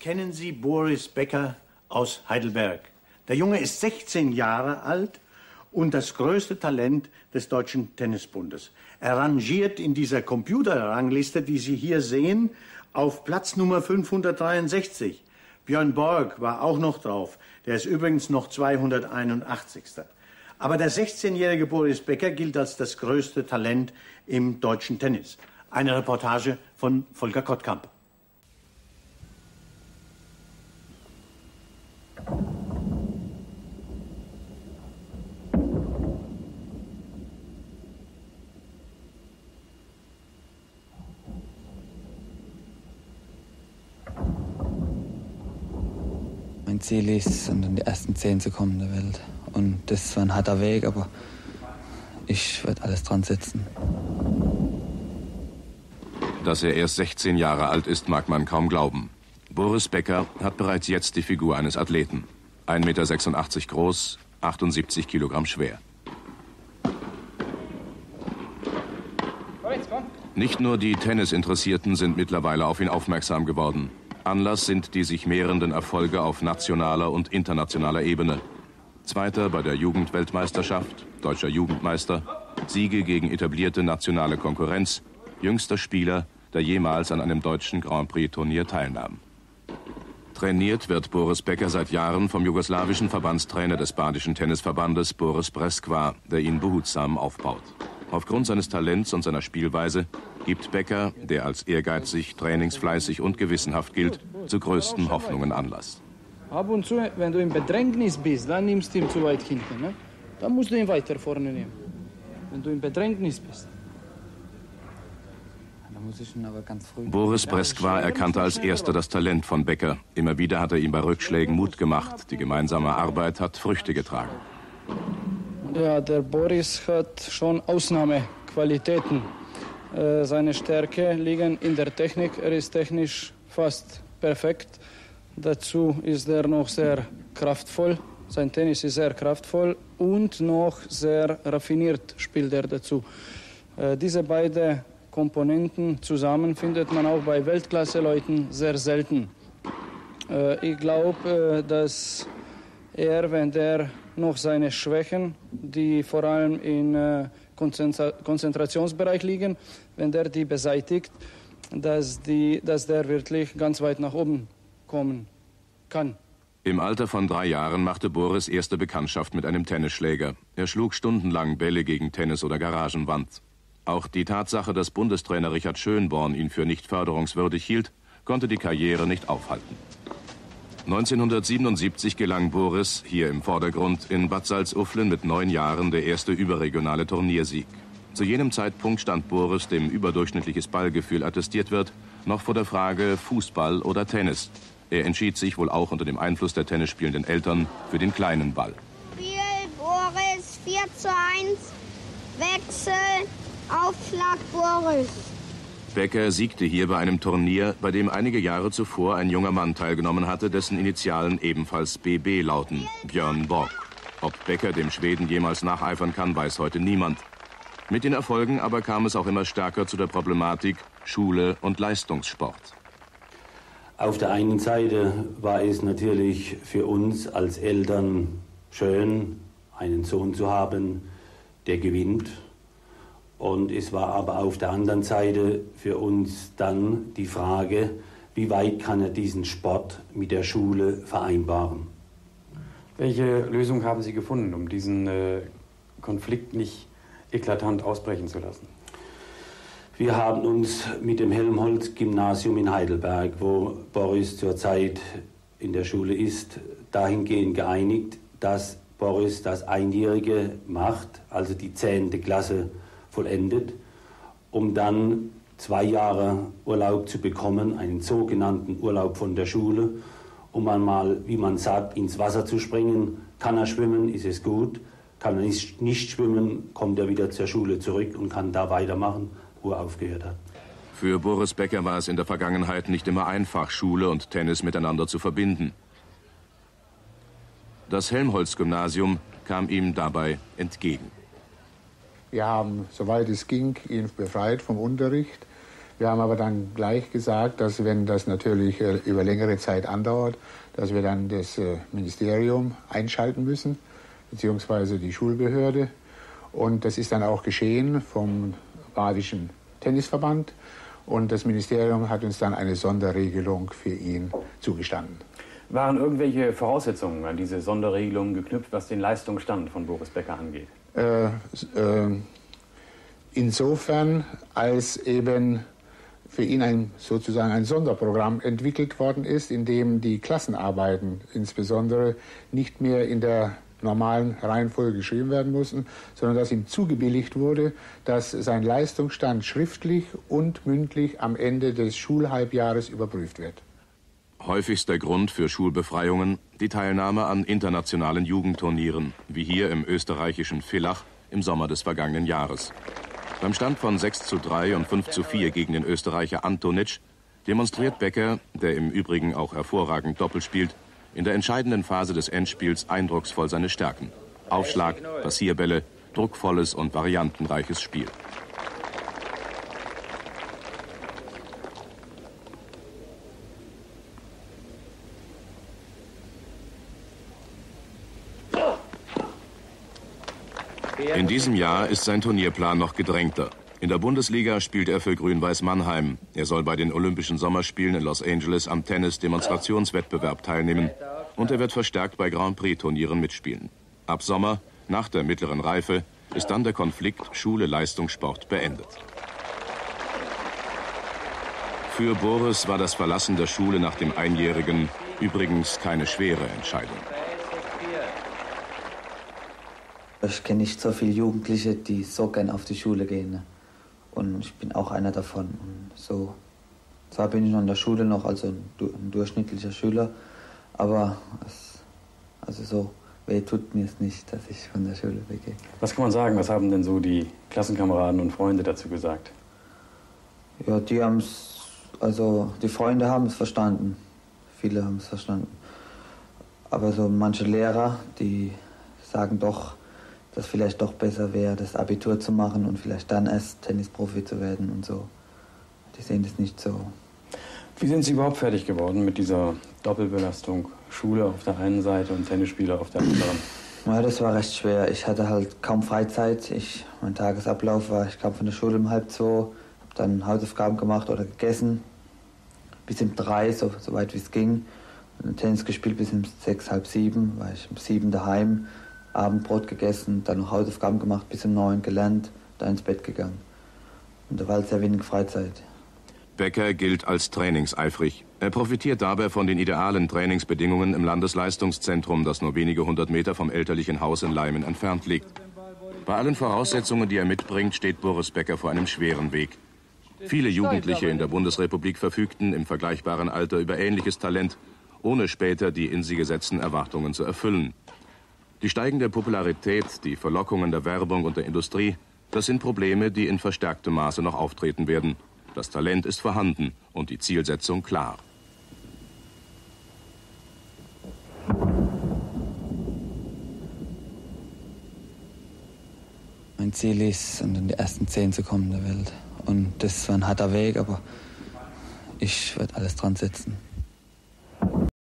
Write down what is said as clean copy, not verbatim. Kennen Sie Boris Becker aus Heidelberg? Der Junge ist 16 Jahre alt und das größte Talent des Deutschen Tennisbundes. Er rangiert in dieser Computerrangliste, die Sie hier sehen, auf Platz Nummer 563. Björn Borg war auch noch drauf. Der ist übrigens noch 281. Aber der 16-jährige Boris Becker gilt als das größte Talent im deutschen Tennis. Eine Reportage von Volker Kottkamp. Mein Ziel ist es, an die ersten 10 zu kommen der Welt. Und das ist zwar ein harter Weg, aber ich werde alles dran setzen. Dass er erst 16 Jahre alt ist, mag man kaum glauben. Boris Becker hat bereits jetzt die Figur eines Athleten. 1,86 Meter groß, 78 Kilogramm schwer. Nicht nur die Tennisinteressierten sind mittlerweile auf ihn aufmerksam geworden. Anlass sind die sich mehrenden Erfolge auf nationaler und internationaler Ebene. Zweiter bei der Jugendweltmeisterschaft, deutscher Jugendmeister, Siege gegen etablierte nationale Konkurrenz, jüngster Spieler, der jemals an einem deutschen Grand Prix-Turnier teilnahm. Trainiert wird Boris Becker seit Jahren vom jugoslawischen Verbandstrainer des badischen Tennisverbandes Boris Breskvar, der ihn behutsam aufbaut. Aufgrund seines Talents und seiner Spielweise gibt Becker, der als ehrgeizig, trainingsfleißig und gewissenhaft gilt, zu größten Hoffnungen Anlass. Ab und zu, wenn du im Bedrängnis bist, dann nimmst du ihn zu weit hinten. Ne? Dann musst du ihn weiter vorne nehmen. Wenn du im Bedrängnis bist. Boris Breskvar erkannte als erster das Talent von Becker. Immer wieder hat er ihm bei Rückschlägen Mut gemacht. Die gemeinsame Arbeit hat Früchte getragen. Ja, der Boris hat schon Ausnahmequalitäten. Seine Stärke liegen in der Technik. Er ist technisch fast perfekt. Dazu ist er noch sehr kraftvoll. Sein Tennis ist sehr kraftvoll und noch sehr raffiniert spielt er dazu. Diese beiden Komponenten zusammen findet man auch bei Weltklasse-Leuten sehr selten. Ich glaube, dass er, wenn der noch seine Schwächen, die vor allem im Konzentrationsbereich liegen, wenn der die beseitigt, dass der wirklich ganz weit nach oben kommen kann. Im Alter von 3 Jahren machte Boris erste Bekanntschaft mit einem Tennisschläger. Er schlug stundenlang Bälle gegen Tennis- oder Garagenwand. Auch die Tatsache, dass Bundestrainer Richard Schönborn ihn für nicht förderungswürdig hielt, konnte die Karriere nicht aufhalten. 1977 gelang Boris, hier im Vordergrund, in Bad Salzuflen mit 9 Jahren der erste überregionale Turniersieg. Zu jenem Zeitpunkt stand Boris, dem überdurchschnittliches Ballgefühl attestiert wird, noch vor der Frage Fußball oder Tennis. Er entschied sich wohl auch unter dem Einfluss der tennisspielenden Eltern für den kleinen Ball. Spiel, Boris, 4:1, Wechsel. Aufschlag Boris. Becker siegte hier bei einem Turnier, bei dem einige Jahre zuvor ein junger Mann teilgenommen hatte, dessen Initialen ebenfalls BB lauten, Björn Borg. Ob Becker dem Schweden jemals nacheifern kann, weiß heute niemand. Mit den Erfolgen aber kam es auch immer stärker zu der Problematik Schule und Leistungssport. Auf der einen Seite war es natürlich für uns als Eltern schön, einen Sohn zu haben, der gewinnt. Und es war aber auf der anderen Seite für uns dann die Frage, wie weit kann er diesen Sport mit der Schule vereinbaren? Welche Lösung haben Sie gefunden, um diesen Konflikt nicht eklatant ausbrechen zu lassen? Wir haben uns mit dem Helmholtz-Gymnasium in Heidelberg, wo Boris zurzeit in der Schule ist, dahingehend geeinigt, dass Boris das Einjährige macht, also die 10. Klasse vollendet, um dann 2 Jahre Urlaub zu bekommen, einen sogenannten Urlaub von der Schule, um einmal, wie man sagt, ins Wasser zu springen. Kann er schwimmen, ist es gut. Kann er nicht schwimmen, kommt er wieder zur Schule zurück und kann da weitermachen, wo er aufgehört hat. Für Boris Becker war es in der Vergangenheit nicht immer einfach, Schule und Tennis miteinander zu verbinden. Das Helmholtz-Gymnasium kam ihm dabei entgegen. Wir haben, soweit es ging, ihn befreit vom Unterricht. Wir haben aber dann gleich gesagt, dass wenn das natürlich über längere Zeit andauert, dass wir dann das Ministerium einschalten müssen, beziehungsweise die Schulbehörde. Und das ist dann auch geschehen vom Badischen Tennisverband. Und das Ministerium hat uns dann eine Sonderregelung für ihn zugestanden. Waren irgendwelche Voraussetzungen an diese Sonderregelung geknüpft, was den Leistungsstand von Boris Becker angeht? Insofern, als eben für ihn sozusagen ein Sonderprogramm entwickelt worden ist, in dem die Klassenarbeiten insbesondere nicht mehr in der normalen Reihenfolge geschrieben werden mussten, sondern dass ihm zugebilligt wurde, dass sein Leistungsstand schriftlich und mündlich am Ende des Schulhalbjahres überprüft wird. Häufigster Grund für Schulbefreiungen die Teilnahme an internationalen Jugendturnieren, wie hier im österreichischen Villach im Sommer des vergangenen Jahres. Beim Stand von 6:3 und 5:4 gegen den Österreicher Antonitsch demonstriert Becker, der im Übrigen auch hervorragend Doppel spielt, in der entscheidenden Phase des Endspiels eindrucksvoll seine Stärken. Aufschlag, Passierbälle, druckvolles und variantenreiches Spiel. In diesem Jahr ist sein Turnierplan noch gedrängter. In der Bundesliga spielt er für Grün-Weiß-Mannheim. Er soll bei den Olympischen Sommerspielen in Los Angeles am Tennis-Demonstrationswettbewerb teilnehmen. Und er wird verstärkt bei Grand Prix-Turnieren mitspielen. Ab Sommer, nach der mittleren Reife, ist dann der Konflikt Schule-Leistungssport beendet. Für Boris war das Verlassen der Schule nach dem Einjährigen übrigens keine schwere Entscheidung. Ich kenne nicht so viele Jugendliche, die so gern auf die Schule gehen. Und ich bin auch einer davon. Und so, zwar bin ich noch in der Schule noch, also ein durchschnittlicher Schüler, aber also so weh tut mir es nicht, dass ich von der Schule weggehe. Was kann man sagen, was haben denn so die Klassenkameraden und Freunde dazu gesagt? Ja, die haben es, also die Freunde haben es verstanden. Viele haben es verstanden. Aber so manche Lehrer, die sagen doch, dass vielleicht doch besser wäre, das Abitur zu machen und vielleicht dann erst Tennisprofi zu werden und so. Die sehen das nicht so. Wie sind Sie überhaupt fertig geworden mit dieser Doppelbelastung? Schule auf der einen Seite und Tennisspieler auf der anderen? Ja, das war recht schwer. Ich hatte halt kaum Freizeit. Mein Tagesablauf war, ich kam von der Schule um 13:30, habe dann Hausaufgaben gemacht oder gegessen. Bis um 15:00, so weit wie es ging. Und Tennis gespielt bis um 18:00, 19:30, war ich um 19:07 daheim. Abendbrot gegessen, dann noch Hausaufgaben gemacht, bis um 21:00 gelernt, dann ins Bett gegangen. Und da war halt sehr wenig Freizeit. Becker gilt als trainingseifrig. Er profitiert dabei von den idealen Trainingsbedingungen im Landesleistungszentrum, das nur wenige 100 Meter vom elterlichen Haus in Leimen entfernt liegt. Bei allen Voraussetzungen, die er mitbringt, steht Boris Becker vor einem schweren Weg. Viele Jugendliche in der Bundesrepublik verfügten im vergleichbaren Alter über ähnliches Talent, ohne später die in sie gesetzten Erwartungen zu erfüllen. Die steigende Popularität, die Verlockungen der Werbung und der Industrie, das sind Probleme, die in verstärktem Maße noch auftreten werden. Das Talent ist vorhanden und die Zielsetzung klar. Mein Ziel ist, in die ersten 10 zu kommen der Welt. Und das war ein harter Weg, aber ich werde alles dran setzen.